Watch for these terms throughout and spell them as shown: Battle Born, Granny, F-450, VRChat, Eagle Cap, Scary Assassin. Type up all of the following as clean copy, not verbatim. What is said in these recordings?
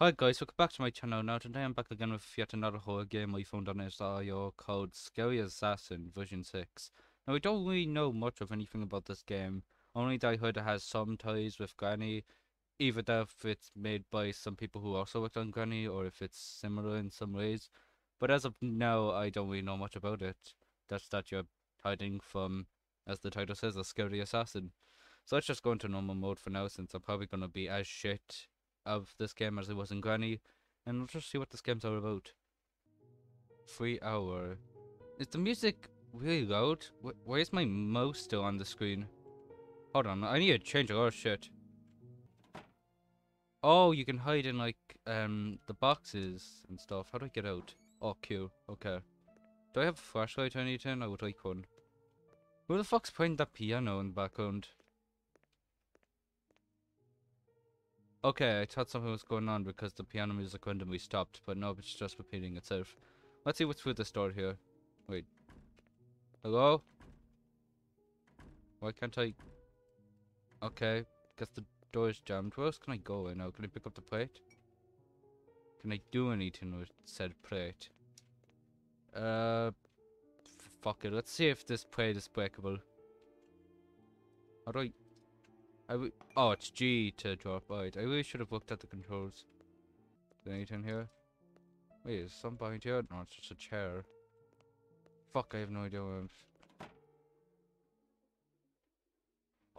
Hi guys, welcome back to my channel. Now today I'm back again with yet another horror game I found on SRIO called Scary Assassin version 6. Now I don't really know much of anything about this game, only that I heard it has some ties with Granny, either that if it's made by some people who also worked on Granny or if it's similar in some ways. But as of now, I don't really know much about it. That's that you're hiding from, as the title says, a scary assassin. So let's just go into normal mode for now since I'm probably going to be as shit of this game as it was in Granny, and we'll just see what this game's all about. 3 hour. Is the music really loud? Why is my mouse still on the screen? Hold on, I need to change a lot of shit. Oh, you can hide in like the boxes and stuff. How do I get out? Oh, Q. Okay. Do I have a flashlight or anything? I would like one. Who the fuck's playing that piano in the background? Okay, I thought something was going on because the piano music randomly stopped, but no, it's just repeating itself. Let's see what's with this door here. Wait. Hello? Why can't I... Okay, guess the door is jammed. Where else can I go right now? Can I pick up the plate? Can I do anything with said plate? Fuck it, let's see if this plate is breakable. How do I oh, it's G to drop. Right, I really should have looked at the controls. Is there anything here? Wait, is something behind here? No, it's just a chair. Fuck, I have no idea where I'm...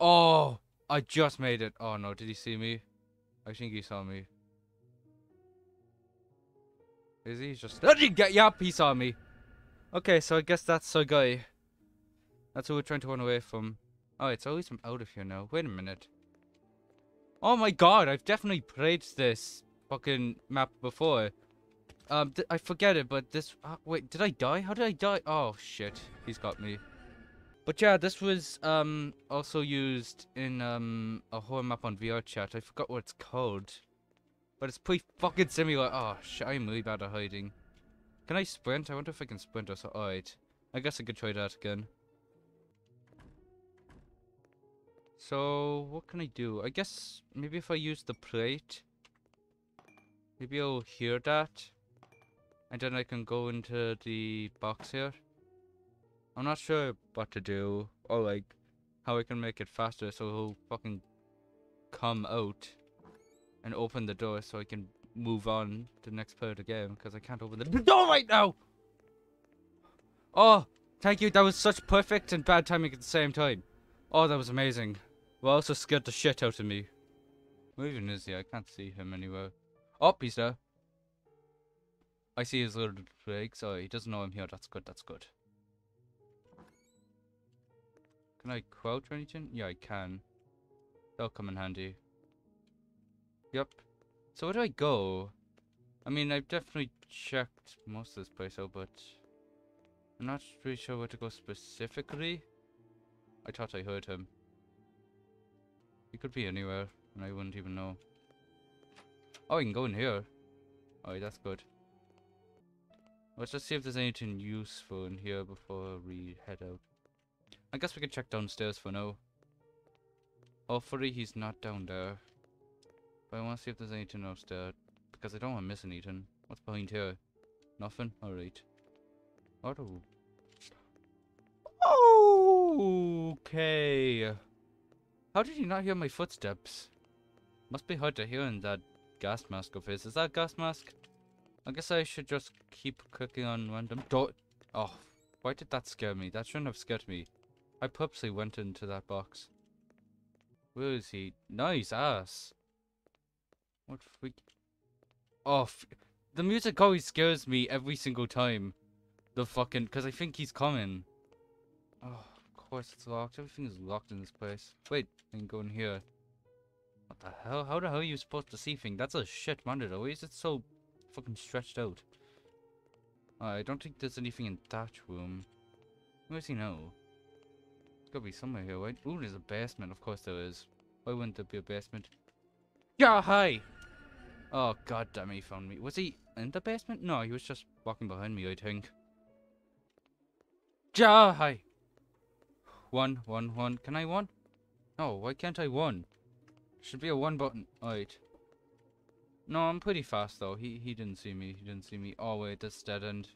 Oh! I just made it! Oh no, did he see me? I think he saw me. Is he just... Did he get... Yep, he saw me! Okay, so I guess that's our guy. That's who we're trying to run away from. Alright, so at least I'm out of here now. Wait a minute. Oh my god, I've definitely played this fucking map before. I forget it, but this... wait, did I die? How did I die? Oh, shit. He's got me. But yeah, this was also used in a horror map on VRChat. I forgot what it's called. But it's pretty fucking similar. Oh, shit, I'm really bad at hiding. Can I sprint? I wonder if I can sprint or so. Alright. I guess I could try that again. So, what can I do? I guess maybe if I use the plate, maybe I'll hear that. And then I can go into the box here. I'm not sure what to do, or like, how I can make it faster so he'll fucking come out and open the door so I can move on to the next part of the game, because I can't open the door right now! Oh, thank you, that was such perfect and bad timing at the same time. Oh, that was amazing. Well, also scared the shit out of me. Where even is he? I can't see him anywhere. Oh, he's there. I see his little leg, so he doesn't know I'm here. That's good, that's good. Can I crouch or anything? Yeah, I can. That'll come in handy. Yep. So where do I go? I mean, I've definitely checked most of this place out, but... I'm not really sure where to go specifically. I thought I heard him. He could be anywhere, and I wouldn't even know. Oh, I can go in here. Alright, that's good. Let's just see if there's anything useful in here before we head out. I guess we can check downstairs for now. Hopefully he's not down there. But I want to see if there's anything upstairs, because I don't want to miss anything. What's behind here? Nothing? Alright. Oh. Okay. How did you not hear my footsteps? Must be hard to hear in that gas mask of his. Is that a gas mask? I guess I should just keep clicking on random door. Oh, why did that scare me? That shouldn't have scared me. I purposely went into that box. Where is he? Nice ass. What freak? Oh, the music always scares me every single time. The fucking, because I think he's coming. Oh. Of course it's locked. Everything is locked in this place. Wait, I can go in here. What the hell? How the hell are you supposed to see things? That's a shit monitor. Why is it so fucking stretched out? I don't think there's anything in that room. Where is he now? There's gotta be somewhere here, right? Ooh, there's a basement. Of course there is. Why wouldn't there be a basement? Yeah, hi! Oh, god damn, he found me. Was he in the basement? No, he was just walking behind me, I think. Yeah, hi! One. Can I one? No, why can't I one? Should be a one button. Alright. No, I'm pretty fast though. He didn't see me. He didn't see me. Oh wait, that's dead end.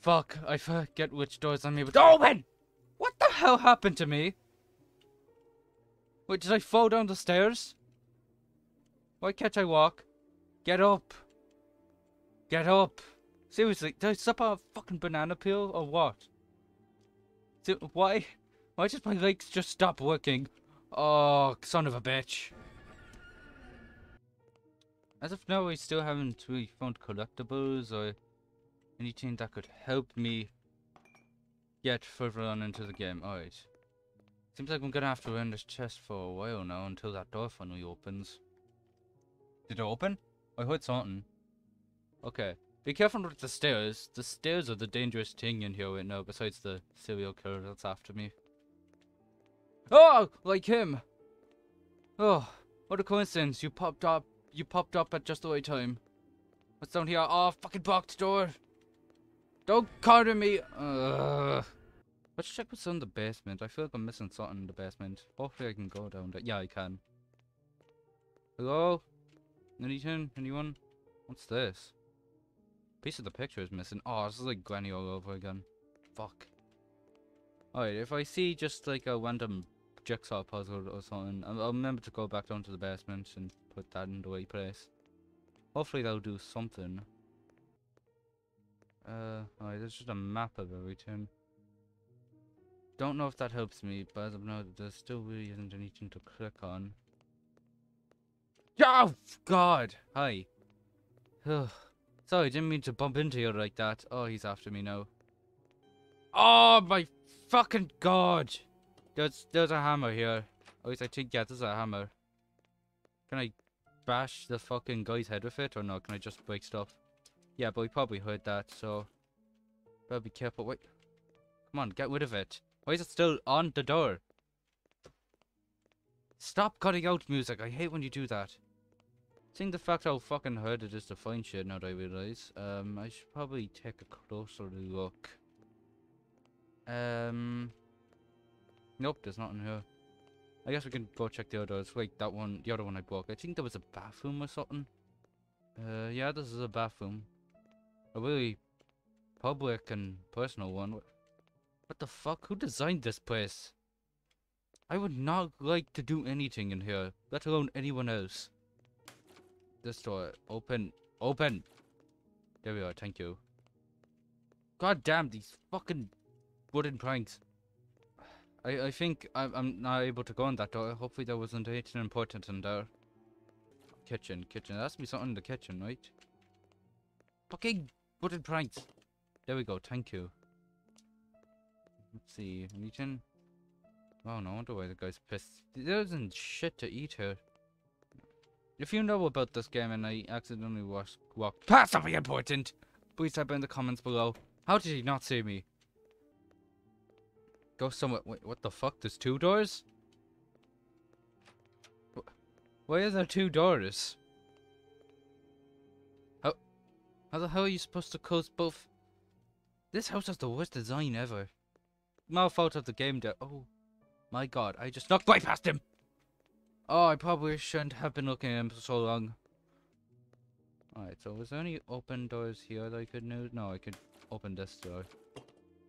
Fuck! I forget which doors I'm able to open. What the hell happened to me? Wait, did I fall down the stairs? Why can't I walk? Get up! Get up! Seriously, did I slip on a fucking banana peel or what? Why? Why did my legs just stop working? Oh, son of a bitch! As of now, I still haven't really found collectibles or anything that could help me get further on into the game. Alright. Seems like I'm gonna have to run this chest for a while now until that door finally opens. Did it open? I heard something. Okay. Be careful with the stairs. The stairs are the dangerous thing in here right now, besides the serial killer that's after me. Oh! Like him! Oh, what a coincidence. You popped up at just the right time. What's down here? Oh, fucking blocked door. Don't corner me. Ugh. Let's check what's in the basement. I feel like I'm missing something in the basement. Hopefully I can go down there. Yeah, I can. Hello? Anything? Anyone? What's this? Piece of the picture is missing. Oh, this is like Granny all over again. Fuck. Alright, if I see just like a random jigsaw puzzle or something, I'll remember to go back down to the basement and put that in the right place. Hopefully that'll do something. Alright, there's just a map of everything. Don't know if that helps me, but as of now, there still really isn't anything to click on. Oh, God! Hi. Sorry, didn't mean to bump into you like that. Oh, he's after me now. Oh, my fucking God! There's a hammer here. At least I think, yeah, there's a hammer. Can I bash the fucking guy's head with it or no? Can I just break stuff? Yeah, but we probably heard that, so better be careful. Wait, come on, get rid of it. Why is it still on the door? Stop cutting out music. I hate when you do that. Seeing the fact how fucking hard it is to find shit now that I realize, I should probably take a closer look. Nope, there's nothing here. I guess we can go check the other doors. Wait, that one, the other one I broke. I think there was a bathroom or something. Yeah, this is a bathroom. A really public and personal one. What the fuck? Who designed this place? I would not like to do anything in here, let alone anyone else. This door. Open. Open! There we are, thank you. God damn, these fucking wooden pranks. I think I'm not able to go on that door. Hopefully there wasn't anything important in there. Kitchen. There has to be something in the kitchen, right? Fucking wooden pranks. There we go, thank you. Let's see, anything? Oh, no wonder why the guy's pissed. There isn't shit to eat here. If you know about this game and I accidentally walked past something important, please type in the comments below. How did he not see me? Go somewhere. Wait, what the fuck? There's two doors? Why are there two doors? How the hell are you supposed to close both? This house has the worst design ever. No fault of the game there. Oh my God, I just knocked right past him! Oh, I probably shouldn't have been looking at him for so long. Alright, so was there any open doors here that I could use? No, I could open this door.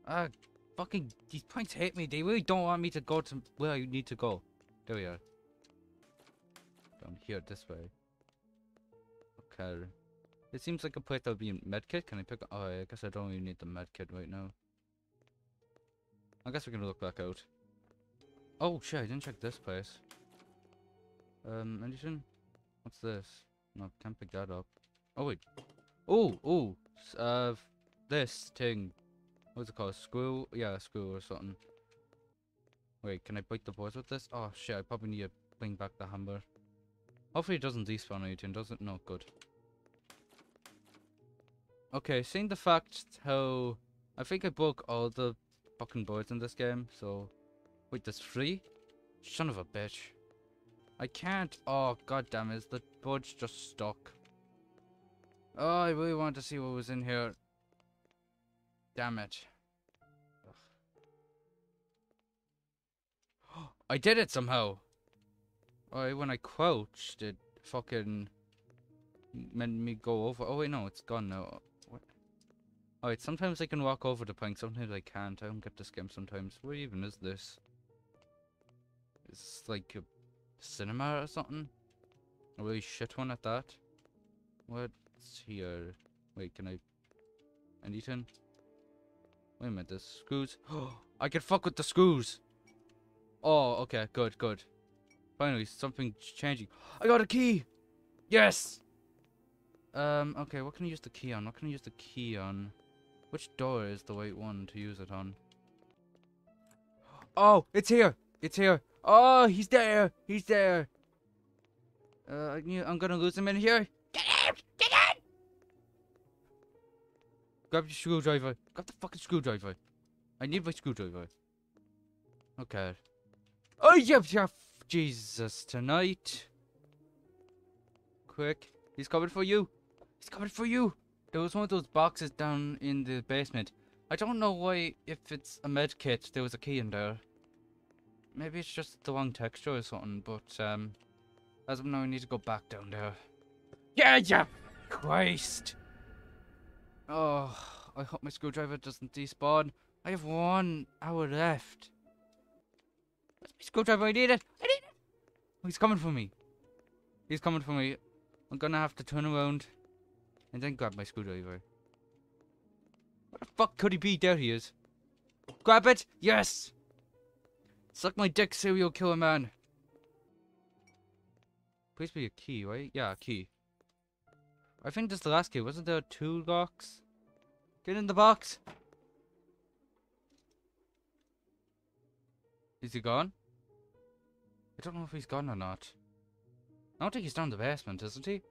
Ah, fucking, these pranks hate me. They really don't want me to go to where I need to go. There we are. Down here, this way. Okay. It seems like a place that would be a medkit. Can I pick up? Oh, I guess I don't really need the medkit right now. I guess we can look back out. Oh shit, I didn't check this place. Anything? What's this? No, can't pick that up. Oh wait. Oh. This thing. What's it called? Screw? Yeah, a screw or something. Wait, can I break the boards with this? Oh shit, I probably need to bring back the hammer. Hopefully it doesn't despawn anything, does it? No, good. Okay, seeing the fact how... I think I broke all the fucking boards in this game, so... Wait, there's three? Son of a bitch. I can't. Oh, god damn it. The board's just stuck. Oh, I really wanted to see what was in here. Damn it. I did it somehow. Alright, when I crouched, it fucking made me go over. Oh wait, no, it's gone now. What? All right, sometimes I can walk over the plank, sometimes I can't. I don't get this game sometimes. Where even is this? Is this like a cinema or something? A really shit one at that. What's here? Wait, can I? Anything? Wait a minute, there's screws. Oh, I can fuck with the screws. Oh, okay, good, good. Finally, something's changing. I got a key. Yes. Okay, what can I use the key on? What can I use the key on? Which door is the right one to use it on? Oh, it's here. It's here. Oh, he's there. He's there. I'm gonna lose him in here. Get out! Get out! Grab your screwdriver. Grab the fucking screwdriver. I need my screwdriver. Okay. Oh, yep, yeah, Jesus, tonight. Quick. He's coming for you. He's coming for you. There was one of those boxes down in the basement. I don't know why, if it's a med kit, there was a key in there. Maybe it's just the wrong texture or something, but, as of now, I need to go back down there. Yeah, yeah! Christ! Oh, I hope my screwdriver doesn't despawn. I have 1 hour left. Where's my screwdriver? I need it! I need it! Oh, he's coming for me. He's coming for me. I'm gonna have to turn around and then grab my screwdriver. Where the fuck could he be? There he is. Grab it! Yes! Suck my dick, serial killer man. Please be a key, right? Yeah, a key. I think this is the last key. Wasn't there 2 locks? Get in the box! Is he gone? I don't know if he's gone or not. I don't think he's down the basement, isn't he?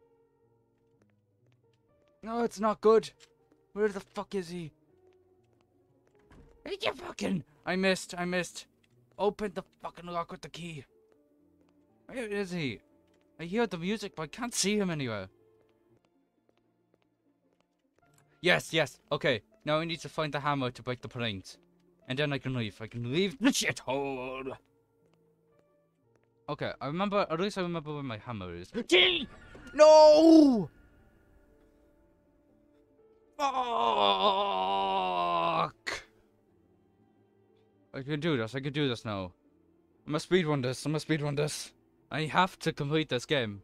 No, it's not good. Where the fuck is he? Hey, you fucking... I missed, I missed. Open the fucking lock with the key. Where is he? I hear the music, but I can't see him anywhere. Yes, yes. Okay, now I need to find the hammer to break the planes. And then I can leave. I can leave the shithole. Okay, I remember, at least I remember where my hammer is. Gee! No! Fuck! I can do this. I can do this now. I'm gonna speedrun this. I have to complete this game.